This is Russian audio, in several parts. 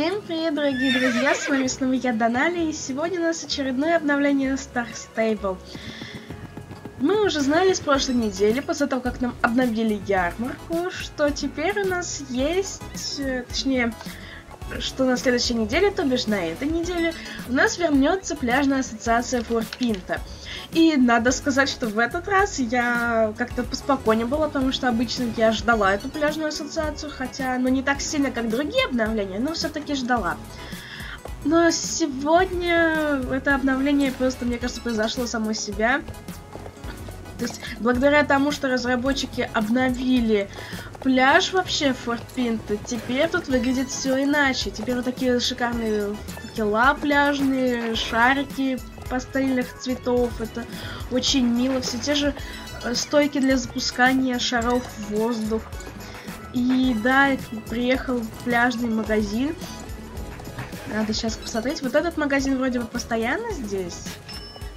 Всем привет, дорогие друзья, с вами снова я, Даналия, и сегодня у нас очередное обновление Star Stable. Мы уже знали с прошлой недели, после того, как нам обновили ярмарку, что теперь у нас есть, точнее, что на следующей неделе, то бишь на этой неделе, у нас вернется пляжная ассоциация Форт-Пинта. И надо сказать, что в этот раз я как-то поспокойнее была, потому что обычно я ждала эту пляжную ассоциацию, хотя, ну, не так сильно, как другие обновления, но все-таки ждала. Но сегодня это обновление просто, мне кажется, произошло само себя. То есть, благодаря тому, что разработчики обновили пляж вообще Форт-Пинта, теперь тут выглядит все иначе. Теперь вот такие шикарные факела пляжные, шарики пастельных цветов. Это очень мило. Все те же стойки для запускания шаров в воздух. И да, приехал пляжный магазин. Надо сейчас посмотреть. Вот этот магазин вроде бы постоянно здесь.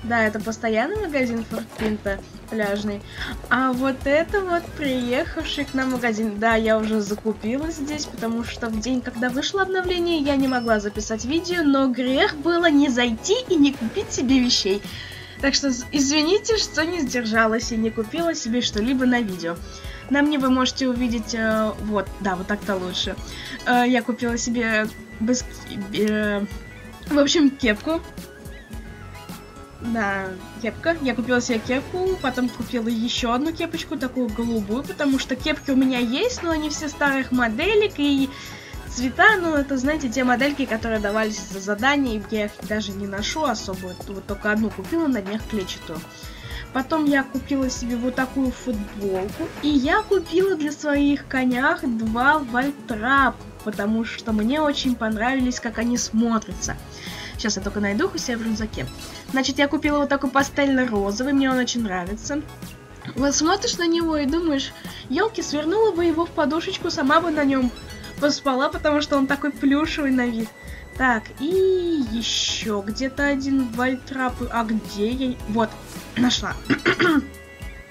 Да, это постоянный магазин Форт-Пинта пляжный. А вот это вот приехавший к нам магазин. Да, я уже закупилась здесь, потому что в день, когда вышло обновление, я не могла записать видео, но грех было не зайти и не купить себе вещей. Так что извините, что не сдержалась и не купила себе что-либо на видео. На мне вы можете увидеть... вот, да, вот так-то лучше. Я купила себе... в общем, кепку. Да, кепка. Я купила себе кепку, потом купила еще одну кепочку, такую голубую, потому что кепки у меня есть, но они все старых моделек, и цвета, ну, это, знаете, те модельки, которые давались за задание, я их даже не ношу особо, вот только одну купила, на днях клетчатую. Потом я купила себе вот такую футболку, и я купила для своих конях два вальтрапа, потому что мне очень понравились, как они смотрятся. Сейчас я только найду их у себя в рюкзаке. Значит, я купила вот такой пастельно-розовый, мне он очень нравится. Вот смотришь на него и думаешь, елки, свернула бы его в подушечку, сама бы на нем поспала, потому что он такой плюшевый на вид. Так, и еще где-то один вальтрап. А где я? Вот, нашла.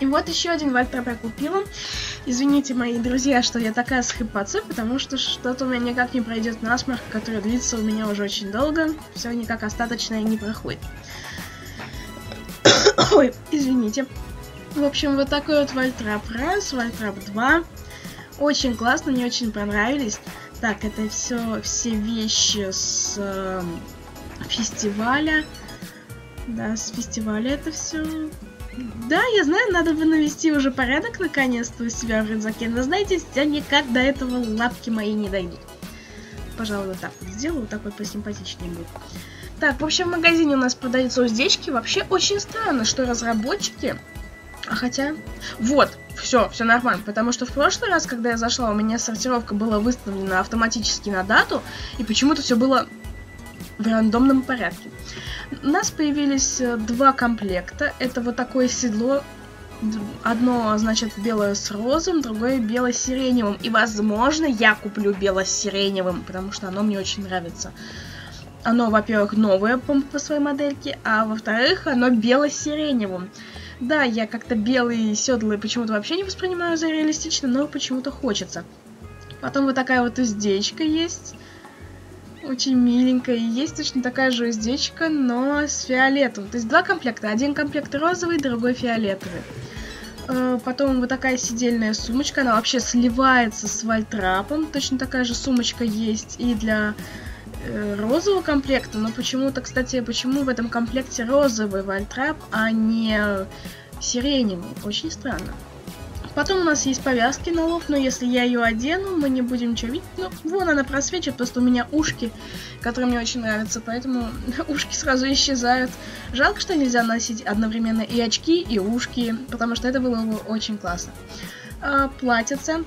И вот еще один вальтрап я купила. Извините, мои друзья, что я такая с хрипотцой, потому что что-то у меня никак не пройдет насморк, который длится у меня уже очень долго. Все никак остаточное не проходит. Ой, извините. В общем, вот такой вот вальтрап раз, вальтрап 2. Очень классно, мне очень понравились. Так, это все вещи с фестиваля. Да, с фестиваля это все... Да, я знаю, надо бы навести уже порядок наконец-то у себя в рюкзаке, но знаете, я никак до этого лапки мои не дойду. Пожалуй, вот так вот сделаю, такой посимпатичнее будет. Так, в общем, в магазине у нас продаются уздечки. Вообще очень странно, что разработчики... А хотя... Вот, все нормально, потому что в прошлый раз, когда я зашла, у меня сортировка была выставлена автоматически на дату, и почему-то все было в рандомном порядке. У нас появились два комплекта. Это вот такое седло. Одно, значит, белое с розовым, другое белое с сиреневым. И, возможно, я куплю белое с сиреневым, потому что оно мне очень нравится. Оно, во-первых, новое по своей модельке, а во-вторых, оно белое с сиреневым. Да, я как-то белые седлы почему-то вообще не воспринимаю за реалистично, но почему-то хочется. Потом вот такая вот уздечка есть. Очень миленькая. И есть точно такая же уздечка, но с фиолетовым. То есть два комплекта. Один комплект розовый, другой фиолетовый. Потом вот такая сидельная сумочка. Она вообще сливается с вальтрапом. Точно такая же сумочка есть и для розового комплекта. Но почему-то, кстати, почему в этом комплекте розовый вальтрап, а не сиреневый? Очень странно. Потом у нас есть повязки на лоб, но если я ее одену, мы не будем ничего видеть. Ну, вон она просвечивает, просто у меня ушки, которые мне очень нравятся, поэтому ушки сразу исчезают. Жалко, что нельзя носить одновременно и очки, и ушки, потому что это было бы очень классно. Платьице.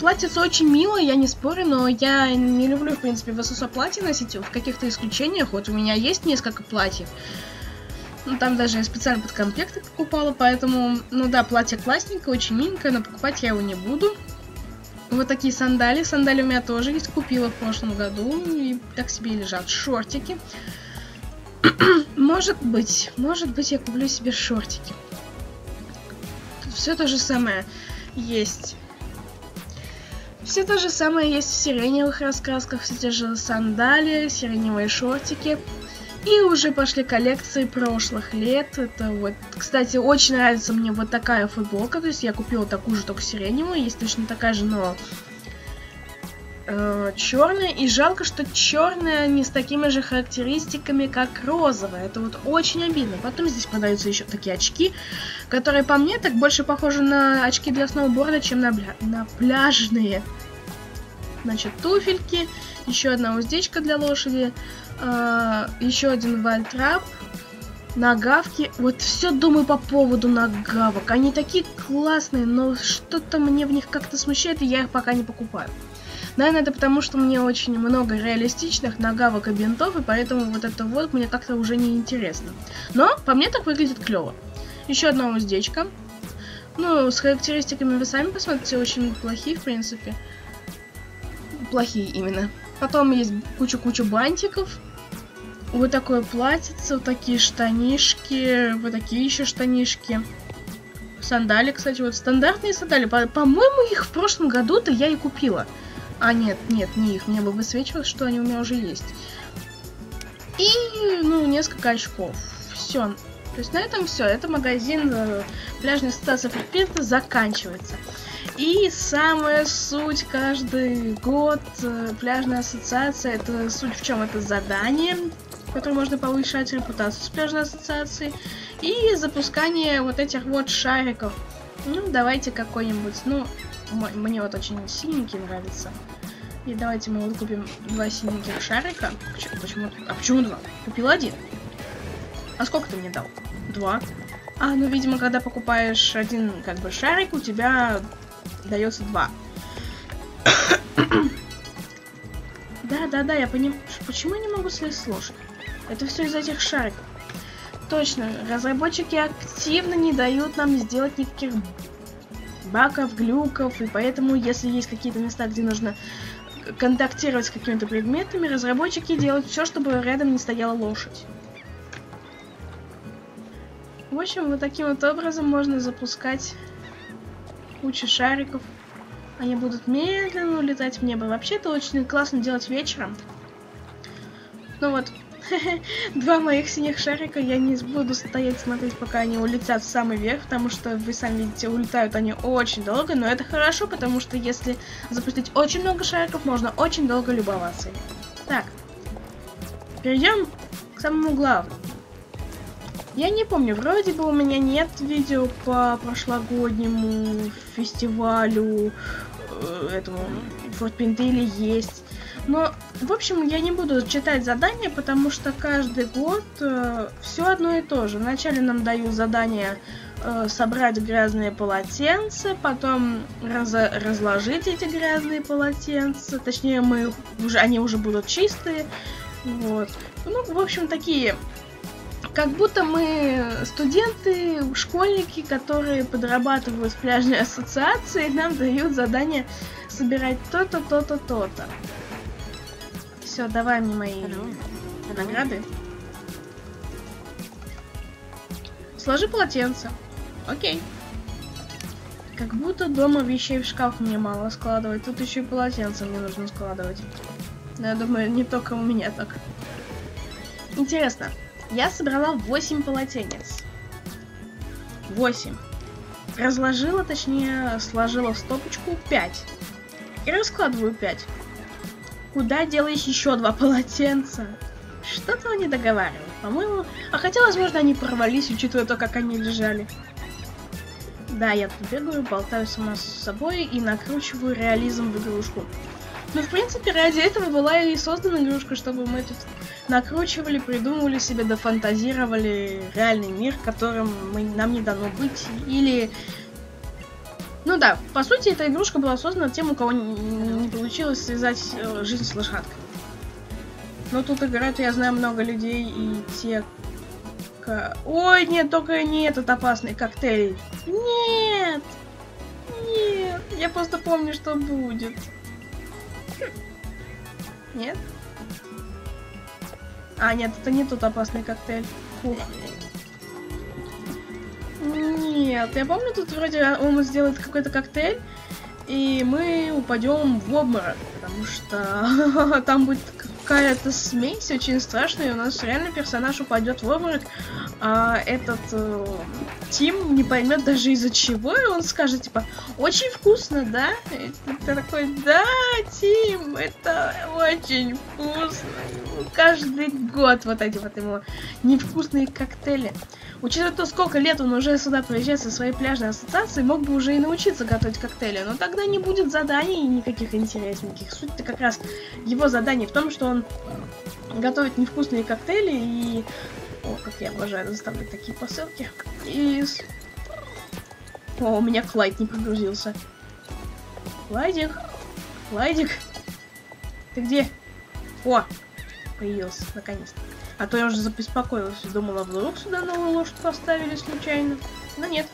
Платьице очень мило, я не спорю, но я не люблю, в принципе, высосо платье носить. В каких-то исключениях, вот у меня есть несколько платьев. Ну, там даже я специально под комплекты покупала, поэтому, ну да, платье классненькое, очень миленькое, но покупать я его не буду. Вот такие сандали. Сандали у меня тоже есть, купила в прошлом году, и так себе и лежат. Шортики. Может быть, я куплю себе шортики. Тут все то же самое есть. Все то же самое есть в сиреневых раскрасках, все те же сандалии, сиреневые шортики. И уже пошли коллекции прошлых лет. Это вот, кстати, очень нравится мне вот такая футболка. То есть я купила такую же, только сиреневую. Есть точно такая же, но черная. И жалко, что черная не с такими же характеристиками, как розовая. Это вот очень обидно. Потом здесь продаются еще такие очки, которые по мне так больше похожи на очки для сноуборда, чем на пляжные. Значит, туфельки, еще одна уздечка для лошади, еще один вальтрап, нагавки. Вот все думаю по поводу нагавок. Они такие классные, но что-то мне в них как-то смущает, и я их пока не покупаю. Наверное, это потому, что мне очень много реалистичных нагавок и бинтов, и поэтому вот это вот мне как-то уже не интересно. Но по мне так выглядит клево. Еще одна уздечка. Ну, с характеристиками вы сами посмотрите, очень плохие, в принципе. Плохие именно. Потом есть куча-куча бантиков. Вот такое платьице, вот такие штанишки, вот такие еще штанишки. Сандали, кстати, вот стандартные сандали. По-моему, их в прошлом году-то я и купила. А нет, нет, не их. Мне бы высвечивалось, что они у меня уже есть. И, ну, несколько очков. Все. То есть на этом все. Это магазин пляжных стасов Форт-Пинта заканчивается. И самая суть каждый год пляжная ассоциация, это суть в чем? Это задание, в котором можно повышать репутацию с пляжной ассоциацией, и запускание вот этих вот шариков. Ну, давайте какой-нибудь, ну, мне вот очень синенький нравится. И давайте мы вот купим два синеньких шарика. Почему? А почему два? Купил один. А сколько ты мне дал? Два. А, ну, видимо, когда покупаешь один, как бы, шарик, у тебя дается два. Да, я понимаю. Почему я не могу слезть с ложки? Это все из этих шариков. Точно, разработчики активно не дают нам сделать никаких баков, глюков, и поэтому, если есть какие-то места, где нужно контактировать с какими-то предметами, разработчики делают все, чтобы рядом не стояла лошадь. В общем, вот таким вот образом можно запускать куча шариков. Они будут медленно улетать в небо. Вообще-то очень классно делать вечером. Ну вот, два моих синих шарика. Я не буду стоять смотреть, пока они улетят в самый верх, потому что, вы сами видите, улетают они очень долго. Но это хорошо, потому что если запустить очень много шариков, можно очень долго любоваться. Так, перейдем к самому главному. Я не помню, вроде бы у меня нет видео по прошлогоднему фестивалю, этому Форт-Пинты, или есть. Но, в общем, я не буду читать задания, потому что каждый год все одно и то же. Вначале нам дают задание собрать грязные полотенца, потом разложить эти грязные полотенца. Точнее, они уже будут чистые. Вот. Ну, в общем, такие... Как будто мы студенты, школьники, которые подрабатывают в пляжной ассоциации, нам дают задание собирать то-то, то-то, то-то. Все, давай мне мои награды. Сложи полотенце. Окей. Как будто дома вещей в шкаф мне мало складывать. Тут еще и полотенце мне нужно складывать. Но я думаю, не только у меня так. Интересно. Я собрала 8 полотенец. 8. Разложила, точнее, сложила в стопочку 5. И раскладываю 5. Куда делаешь еще 2 полотенца? Что-то он не договаривал, по-моему. А хотя, возможно, они порвались, учитывая то, как они лежали. Да, я тут бегаю, болтаю сама с собой и накручиваю реализм в игрушку. Ну, в принципе, ради этого была и создана игрушка, чтобы мы тут накручивали, придумывали себе, дофантазировали реальный мир, которым нам не дано быть. Или... Ну да, по сути, эта игрушка была создана тем, у кого не получилось связать жизнь с лошадкой. Но тут играют, я знаю, много людей, и те... Ой, нет, только не этот опасный коктейль. Нет! Нет! Я просто помню, что будет. Нет? А, нет, это не тот опасный коктейль. Фу. Нет, я помню, тут вроде он сделает какой-то коктейль, и мы упадем в обморок, потому что там будет какая-то смесь очень страшная, и у нас реально персонаж упадет в обморок, а этот Тим не поймет даже из-за чего, и он скажет, типа, очень вкусно, да? И ты такой, да, Тим, это очень вкусно. Каждый год вот эти вот ему невкусные коктейли. Учитывая то, сколько лет он уже сюда приезжает со своей пляжной ассоциации, мог бы уже и научиться готовить коктейли, но тогда не будет заданий никаких интересненьких. Суть-то как раз его задание в том, что он готовит невкусные коктейли и... О, как я обожаю доставлять такие посылки. И... О, у меня Клайд не погрузился. Клайдик! Клайдик! Ты где? О! Появился, наконец-то. А то я уже забеспокоилась и думала, вдруг сюда новую лошадь поставили случайно. Но нет.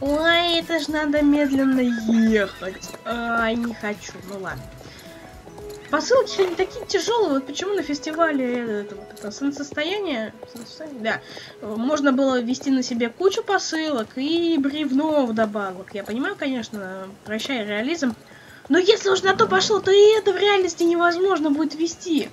Ой, это ж надо медленно ехать. Ай, не хочу, ну ладно. Посылки не такие тяжелые, вот почему на фестивале это солнцестояние, да, можно было вести на себе кучу посылок и бревно вдобавок. Я понимаю, конечно, прощай реализм, но если уж на то пошло, то и это в реальности невозможно будет вести.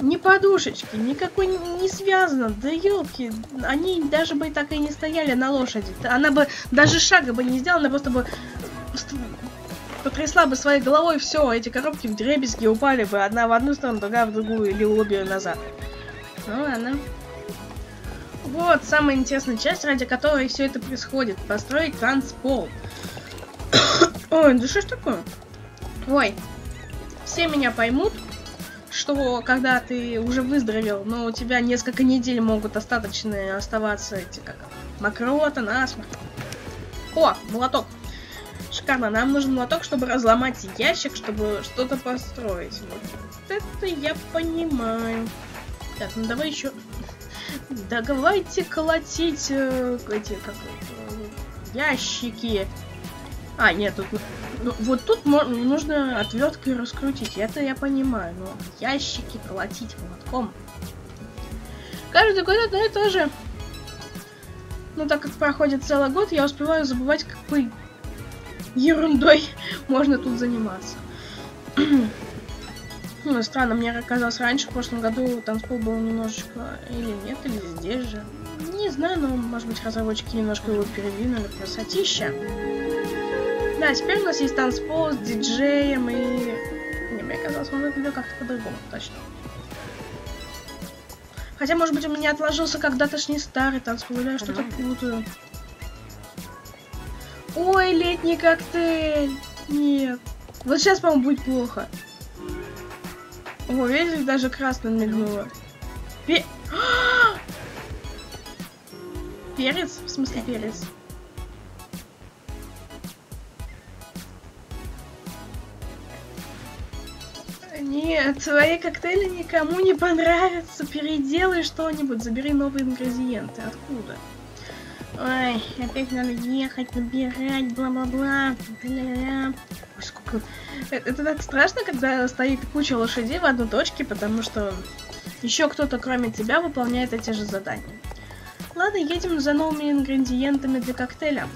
Ни подушечки, никакой не связано, да елки, они даже бы так и не стояли на лошади. Она бы даже шага бы не сделала, она просто бы... потрясла бы своей головой, все, эти коробки вдребезги упали бы, одна в одну сторону, другая в другую, или обе назад. Ну ладно. Вот самая интересная часть, ради которой все это происходит. Построить транспол. Ой, да что ж такое? Ой. Все меня поймут, что когда ты уже выздоровел, но у тебя несколько недель могут остаточные оставаться эти, как, мокрота, насморк. О, молоток. Шикарно, нам нужен молоток, чтобы разломать ящик, чтобы что-то построить. Вот это я понимаю. Так, ну давай еще. Да давайте колотить эти как, ящики. А, нет, тут. Ну, вот тут нужно отверткой раскрутить. Это я понимаю. Но ящики колотить молотком. Каждый год одно и то же. Ну так как проходит целый год, я успеваю забывать, какой ерундой можно тут заниматься. Ну, странно, мне оказалось раньше, в прошлом году танцпол был немножечко... Или нет, или здесь же. Не знаю, но, может быть, разработчики немножко его передвинули. Красотища. Да, теперь у нас есть танцпол с диджеем и... Не, мне казалось, он выглядел как-то по-другому, точно. Хотя, может быть, у меня отложился когда-тошний старый танцпол, или я что-то путаю. Ой, летний коктейль. Нет. Вот сейчас, по-моему, будет плохо. О, видишь, даже красным мигнуло. Перец? В смысле перец? Нет, твои коктейли никому не понравятся. Переделай что-нибудь, забери новые ингредиенты. Откуда? Ой, опять надо ехать, набирать, бла-бла-бла. Ой, сколько... Это так страшно, когда стоит куча лошадей в одной точке, потому что еще кто-то, кроме тебя, выполняет эти же задания. Ладно, едем за новыми ингредиентами для коктейля.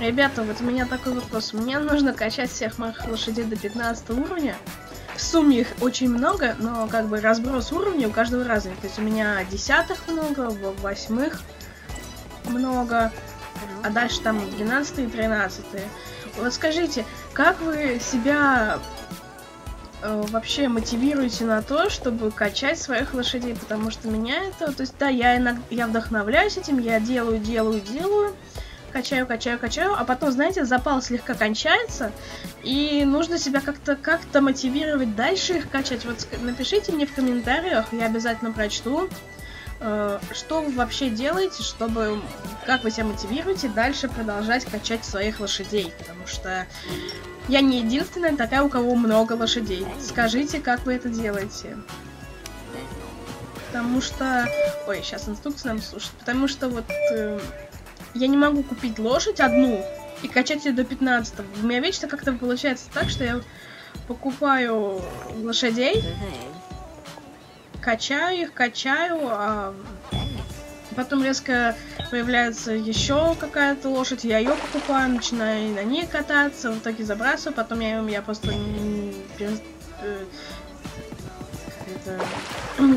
Ребята, вот у меня такой вопрос. Мне нужно качать всех моих лошадей до 15 уровня. В сумме их очень много, но как бы разброс уровней у каждого разный. То есть у меня 10-х много, 8-х. Много, а дальше там 12 и 13. Вот скажите, как вы себя вообще мотивируете на то, чтобы качать своих лошадей? Потому что меня это... То есть, да, я вдохновляюсь этим, я делаю, качаю, а потом, знаете, запал слегка кончается, и нужно себя как-то мотивировать дальше их качать. Вот напишите мне в комментариях, я обязательно прочту. Что вы вообще делаете, чтобы... Как вы себя мотивируете дальше продолжать качать своих лошадей? Потому что я не единственная такая, у кого много лошадей. Скажите, как вы это делаете. Потому что... Ой, сейчас инструкция нам слушает. Потому что вот... я не могу купить лошадь одну и качать ее до 15. У меня вечно как-то получается так, что я покупаю лошадей... Качаю их, а Потом резко появляется еще какая-то лошадь, я ее покупаю, начинаю на ней кататься, в итоге забрасываю, потом я просто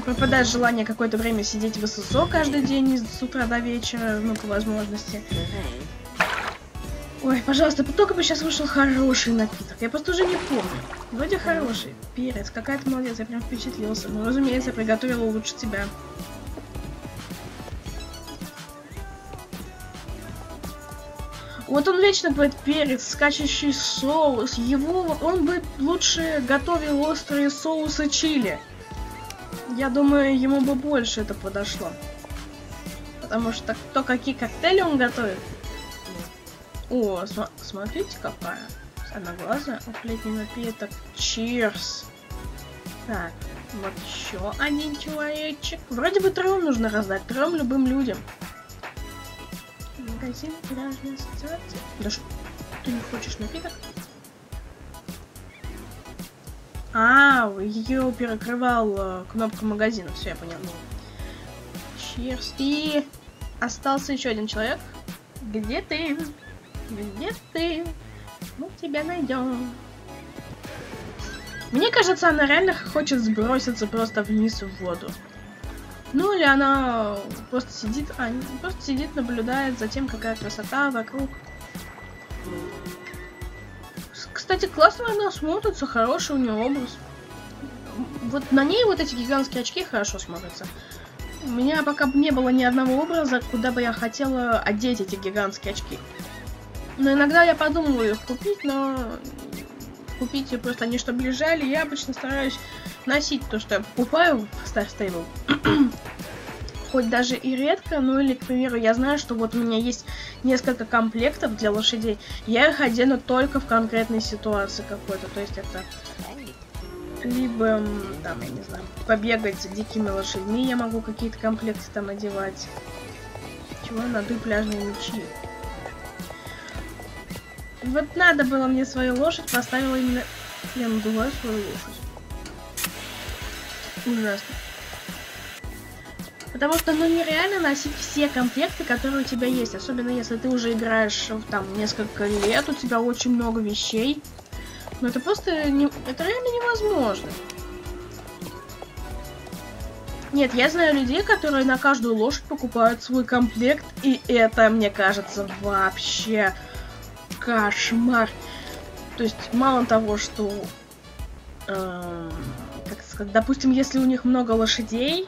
пропадает желание какое-то время сидеть в ССО каждый день с утра до вечера, ну, по возможности. Ой, пожалуйста, только бы сейчас вышел хороший напиток. Я просто уже не помню. Вроде хороший. Перец, какая ты молодец, я прям впечатлился. Ну, разумеется, я приготовила лучше тебя. Вот он вечно говорит перец, скачущий соус. Его, он бы лучше готовил острые соусы чили. Я думаю, ему бы больше это подошло. Потому что кто какие коктейли он готовит. О, смотрите, какая. Одноглазая. Летний напиток. Чирс. Так, вот еще один человечек. Вроде бы трем нужно раздать. Трем любым людям. Магазин, пляжная ассоциация. Да что, ты не хочешь напиток? А, ее перекрывал кнопка магазина. Все, я понял. Чирс. И остался еще один человек. Где ты? Где ты? Мы тебя найдем. Мне кажется, она реально хочет сброситься просто вниз в воду. Ну или она просто сидит, наблюдает за тем, какая красота вокруг. Кстати, классно она смотрится, хороший у нее образ. Вот на ней вот эти гигантские очки хорошо смотрятся. У меня пока не было ни одного образа, куда бы я хотела одеть эти гигантские очки. Но иногда я подумываю их купить, но купить ее просто они, чтобы лежали. Я обычно стараюсь носить то, что я покупаю в Star Stable. Хоть даже и редко, ну или, к примеру, я знаю, что вот у меня есть несколько комплектов для лошадей. Я их одену только в конкретной ситуации какой-то. То есть это либо, там, я не знаю, побегать с дикими лошадьми, я могу какие-то комплекты там одевать. Чего надо пляжные мечи. Вот надо было мне свою лошадь, поставила именно... Я надуваю свою лошадь. Ужасно. Потому что, ну, нереально носить все комплекты, которые у тебя есть. Особенно, если ты уже играешь, там, несколько лет, у тебя очень много вещей. Но это просто... Это реально невозможно. Нет, я знаю людей, которые на каждую лошадь покупают свой комплект. И это, мне кажется, вообще... кошмар. То есть, мало того, что... как сказать, допустим, если у них много лошадей...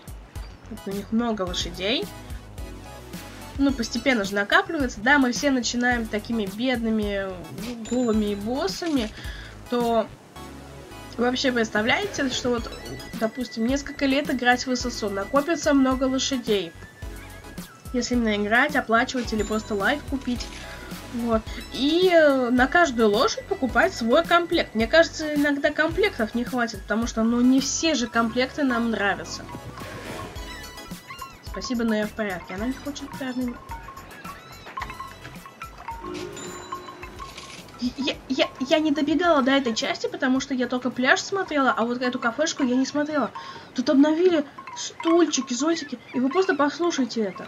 Ну, постепенно же накапливается. Да, мы все начинаем такими бедными, голыми и боссами. То... Вообще, представляете, что вот, допустим, несколько лет играть в ССО, накопится много лошадей. Если именно играть, оплачивать или просто лайф купить... Вот. И на каждую лошадь покупать свой комплект. Мне кажется, иногда комплектов не хватит, потому что, ну, не все же комплекты нам нравятся. Спасибо, но я в порядке. Она не хочет пляжный... Я не добегала до этой части, потому что я только пляж смотрела, а вот эту кафешку я не смотрела. Тут обновили стульчики, зонтики, и вы просто послушайте это.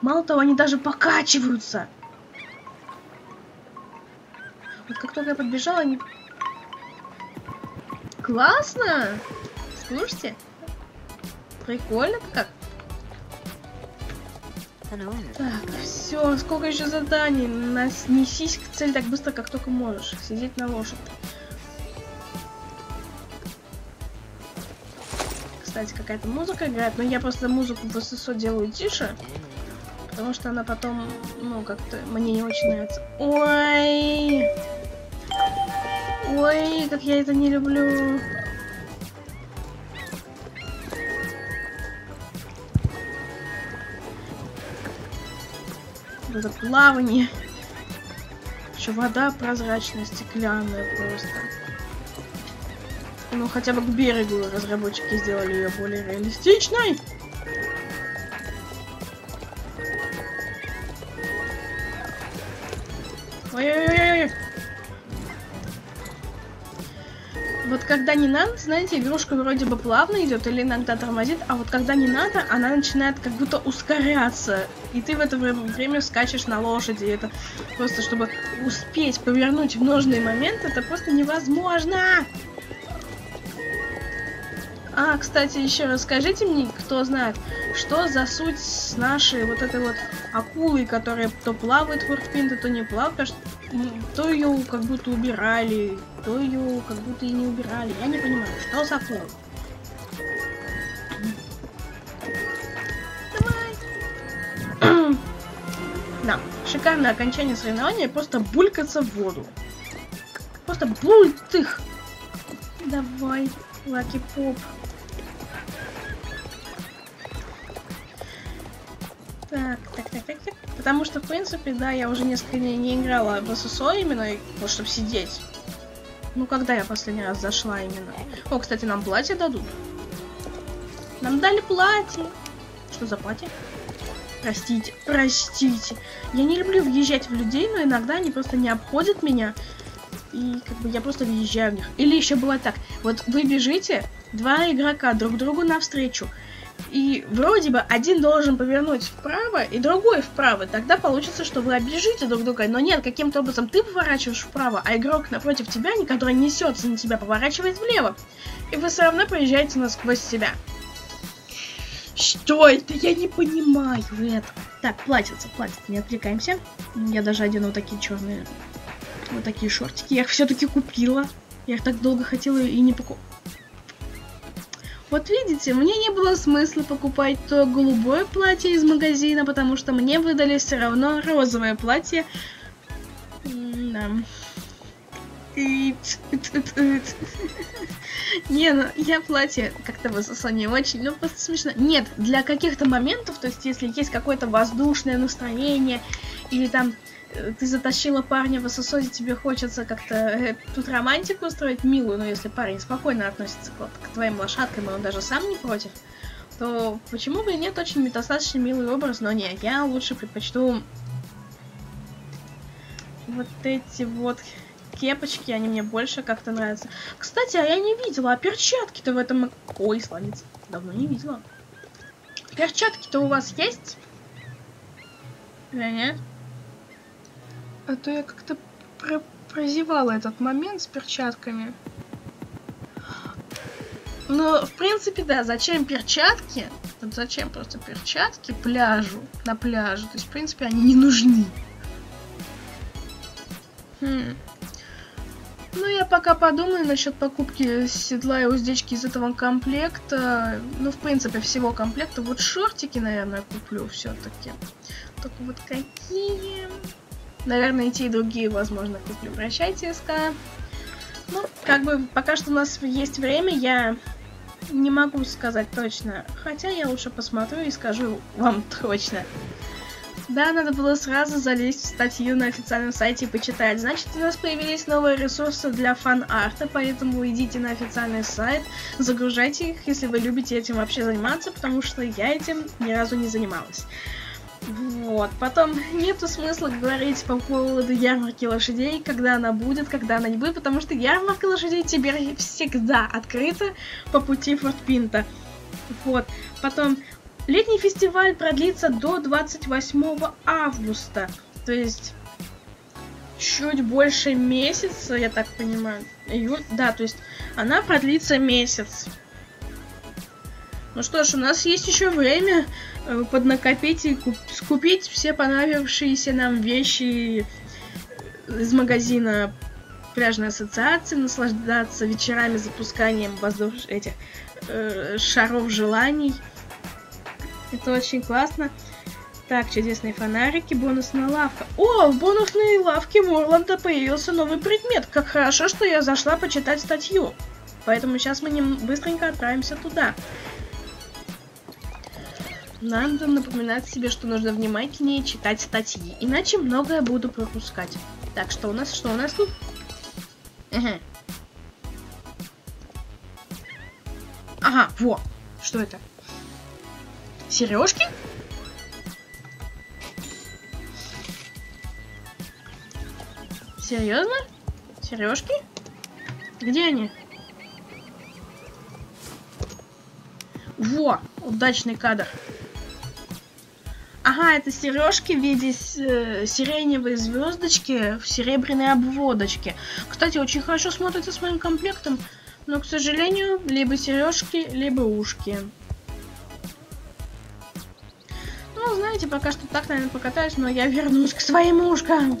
Мало того, они даже покачиваются. Вот как только я подбежала, они... Классно! Слушайте. Прикольно как. Так, все, сколько еще заданий? Несись к цели так быстро, как только можешь. Сидеть на лошади. Кстати, какая-то музыка играет, но я просто музыку в ССО делаю тише. Потому что она потом, ну, как-то мне не очень нравится. Ой! Ой, как я это не люблю. Это плавание. Еще вода прозрачная, стеклянная просто. Ну, хотя бы к берегу разработчики сделали ее более реалистичной. Вот когда не надо, знаете, игрушка вроде бы плавно идет или иногда тормозит, а вот когда не надо, она начинает как будто ускоряться. И ты в это время скачешь на лошади. Это просто, чтобы успеть повернуть в нужный момент, это просто невозможно. А, кстати, еще расскажите мне, кто знает, что за суть с нашей вот этой вот акулой, которая то плавает в Форт-Пинта, то не плавает, потому что то ее как будто убирали, то ее как будто и не убирали. Я не понимаю, что за акула? Давай! Да, шикарное окончание соревнования, просто булькаться в воду. Просто бультых! Давай, Лаки Поп. Так. Потому что, в принципе, да, я уже несколько дней не играла в ССО именно, вот, чтобы сидеть. Ну, когда я последний раз зашла именно. О, кстати, нам платье дадут. Нам дали платье. Что за платье? Простите. Я не люблю въезжать в людей, но иногда они просто не обходят меня. И как бы я просто въезжаю в них. Или еще было так. Вот вы бежите, два игрока друг другу навстречу. И вроде бы один должен повернуть вправо, и другой вправо. Тогда получится, что вы обижите друг друга. Но нет, каким-то образом ты поворачиваешь вправо, а игрок напротив тебя, который несется на тебя, поворачивает влево. И вы все равно проезжаете насквозь себя. Что это? Я не понимаю это. Так, платится. Не отвлекаемся. Я даже одену такие черные, вот такие шортики. Я их все-таки купила. Я их так долго хотела и не покупала. Вот видите, мне не было смысла покупать то голубое платье из магазина, потому что мне выдали все равно розовое платье. Да. Не, ну я платье как-то высосла не очень, ну просто смешно. Нет, для каких-то моментов, то есть если есть какое-то воздушное настроение, или там ты затащила парня в ССО, и тебе хочется как-то тут романтику устроить милую, но если парень спокойно относится к твоим лошадкам, и он даже сам не против, то почему бы и нет, очень достаточно милый образ, но не, я лучше предпочту вот эти вот кепочки, они мне больше как-то нравятся. Кстати, а я не видела, а перчатки-то в этом... Ой, славец, давно не видела. Перчатки-то у вас есть? Да нет? А то я как-то прозевала этот момент с перчатками. Но, в принципе, да, зачем перчатки? Зачем просто перчатки пляжу, на пляже? То есть, в принципе, они не нужны. Ну, я пока подумаю насчет покупки седла и уздечки из этого комплекта. Ну, в принципе, всего комплекта. Вот шортики, наверное, куплю все-таки. Только вот какие... Наверное, и те, и другие, возможно, куплю. Прощайте, СК. Ну, как бы, пока что у нас есть время, я не могу сказать точно. Хотя я лучше посмотрю и скажу вам точно. Да, надо было сразу залезть в статью на официальном сайте и почитать. Значит, у нас появились новые ресурсы для фан-арта, поэтому идите на официальный сайт, загружайте их, если вы любите этим вообще заниматься, потому что я этим ни разу не занималась. Вот, потом нету смысла говорить по поводу ярмарки лошадей, когда она будет, когда она не будет, потому что ярмарка лошадей теперь всегда открыта по пути Форт-Пинта. Вот, потом летний фестиваль продлится до 28 августа, то есть чуть больше месяца, я так понимаю, июль, да, то есть она продлится месяц. Ну что ж, у нас есть еще время поднакопить и скупить все понравившиеся нам вещи из магазина пляжной ассоциации, наслаждаться вечерами запусканием этих шаров желаний. Это очень классно. Так, чудесные фонарики, бонусная лавка. О, в бонусной лавке Ворланда появился новый предмет. Как хорошо, что я зашла почитать статью. Поэтому сейчас мы быстренько отправимся туда. Надо напоминать себе, что нужно внимательнее читать статьи, иначе многое буду пропускать. Так, что у нас тут? Ага, во! Что это? Сережки? Серьезно? Сережки? Где они? Во! Удачный кадр. Ага, это сережки в виде сиреневой звездочки в серебряной обводочке. Кстати, очень хорошо смотрится с моим комплектом, но, к сожалению, либо сережки, либо ушки. Ну, знаете, пока что так, наверное, покатаюсь, но я вернусь к своим ушкам.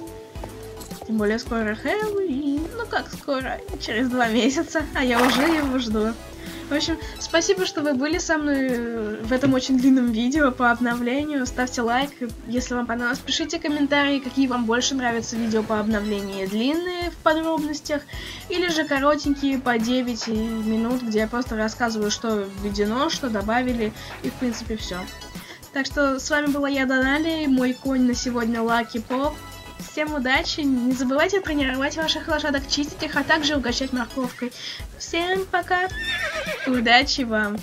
Тем более скоро Хэллоуин. Ну как скоро? Через 2 месяца. А я уже его жду. В общем, спасибо, что вы были со мной в этом очень длинном видео по обновлению. Ставьте лайк, если вам понравилось. Пишите комментарии, какие вам больше нравятся видео по обновлению. Длинные в подробностях или же коротенькие по 9 минут, где я просто рассказываю, что введено, что добавили и, в принципе, все. Так что с вами была я, Даналия, и мой конь на сегодня Лаки Поп. Всем удачи, не забывайте тренировать ваших лошадок, чистить их, а также угощать морковкой. Всем пока, удачи вам!